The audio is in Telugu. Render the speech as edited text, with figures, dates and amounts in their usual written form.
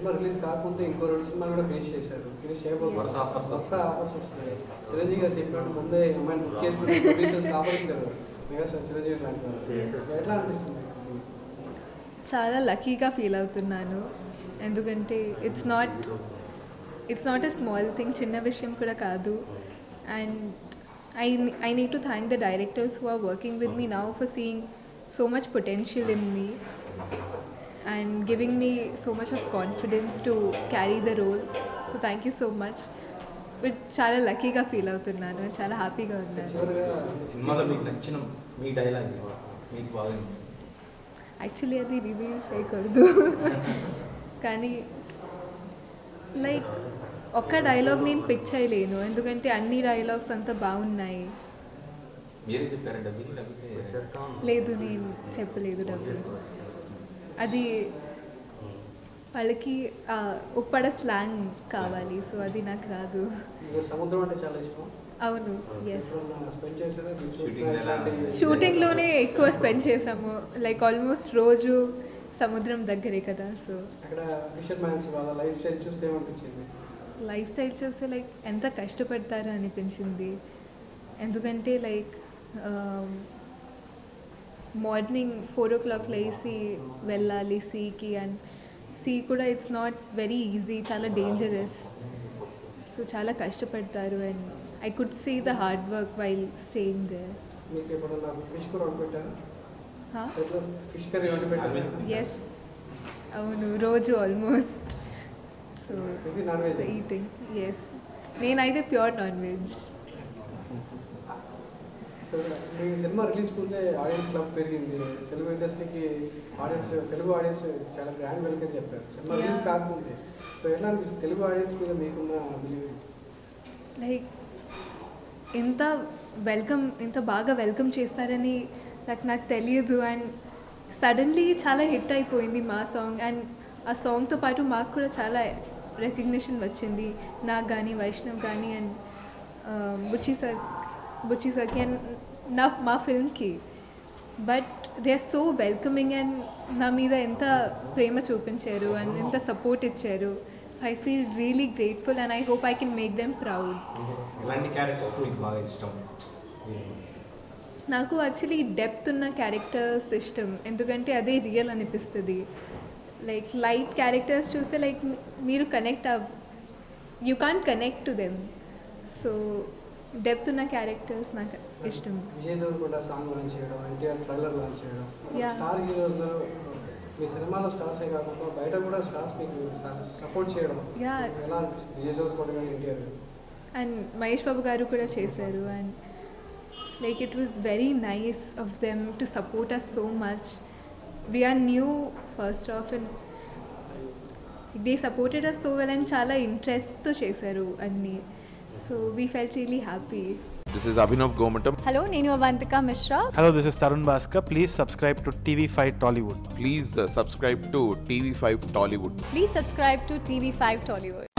సినిమా రిలీజ్ కాకుండా ఇంకో రెండు సినిమాలు కూడా ఫేస్ చేశారు. ఆఫర్స్ వస్తున్నాయి. చిరంజీవి గారు చెప్పినట్టు ముందే అమ్మాయిని బుక్ చేసుకుని ఆఫర్ ఇచ్చారు. చిరంజీవి గారు ఎట్లా అనిపిస్తుంది? చాలా లక్కీగా ఫీల్ అవుతున్నాను. ఎందుకంటే it's not a small thing, చిన్న విషయం కూడా కాదు. And I need to thank the directors who are working with me now for seeing so much potential in me and giving me so much of confidence to carry the role. So thank you so much. But chala lucky ga feel avutunnanu and chala happy ga unnanu. Cinema lo meeku nachina mee dialogue meeku bagindi. Actually adi reveal cheyakadu kani like ఒక్క డైలాగ్ నేను పిక్ చేయలేను, ఎందుకంటే అన్ని డైలాగ్స్ అంతా బాగున్నాయి. లేదు, నేను చెప్పలేదు డబ్బులు. అది వాళ్ళకి ఉప్పడ స్లాంగ్ కావాలి, సో అది నాకు రాదు. అవును, ఎస్, షూటింగ్లోనే ఎక్కువ స్పెండ్ చేసాము. లైక్ ఆల్మోస్ట్ రోజు సముద్రం దగ్గరే కదా, సో లైఫ్ స్టైల్ చూస్తే లైక్ ఎంత కష్టపడతారో అనిపించింది. ఎందుకంటే లైక్ మార్నింగ్ 4 o'clock లేసి వెళ్ళాలి సీకి, అండ్ సీ కూడా ఇట్స్ నాట్ వెరీ ఈజీ, చాలా డేంజరస్. సో చాలా కష్టపడతారు and I could see the hard work while staying there. Yes, అవును, రోజు almost. So non-veg eating, yes. Neither pure non-veg. So the cinema release kunde audience club perigindi. Telugu industry ki audience, Telugu audience chaala grand welcome chepparu. Cinema release kaagundi. So ela Telugu audience kuda meekunna believe like inta baga welcome chestarani నాకు తెలియదు. అండ్ సడన్లీ చాలా హిట్ అయిపోయింది మా సాంగ్. అండ్ ఆ సాంగ్తో పాటు మాకు కూడా చాలా రికగ్నిషన్ వచ్చింది, నాకు కానీ వైష్ణవ్ కానీ అండ్ బుచ్చి సార్కి అండ్ మా ఫిల్మ్కి. But they are so welcoming and నా మీద ఎంత ప్రేమ చూపించారు అండ్ ఎంత సపోర్ట్ ఇచ్చారు. So I feel really grateful and I hope I can make them proud. నాకు యాక్చువల్లీ డెప్త్ ఉన్న క్యారెక్టర్స్ ఇష్టం, ఎందుకంటే అదే రియల్ అనిపిస్తుంది. లైక్ లైట్ క్యారెక్టర్స్ చూస్తే లైక్ మీరు you can't connect to them. So depth ఉన్న క్యారెక్టర్స్ నాకు ఇష్టం. అండ్ మహేష్ బాబు గారు కూడా చేశారు and like it was very nice of them to support us so much. We are new first off and they supported us so well and chala interest to chesaru anni, so we felt really happy. This is Abhinav Gohmata. Hello, Nenu Avantika Mishra. Hello, this is Tarun Basu. Please subscribe to TV5 Tollywood. Please subscribe to TV5 Tollywood. Please subscribe to TV5 Tollywood.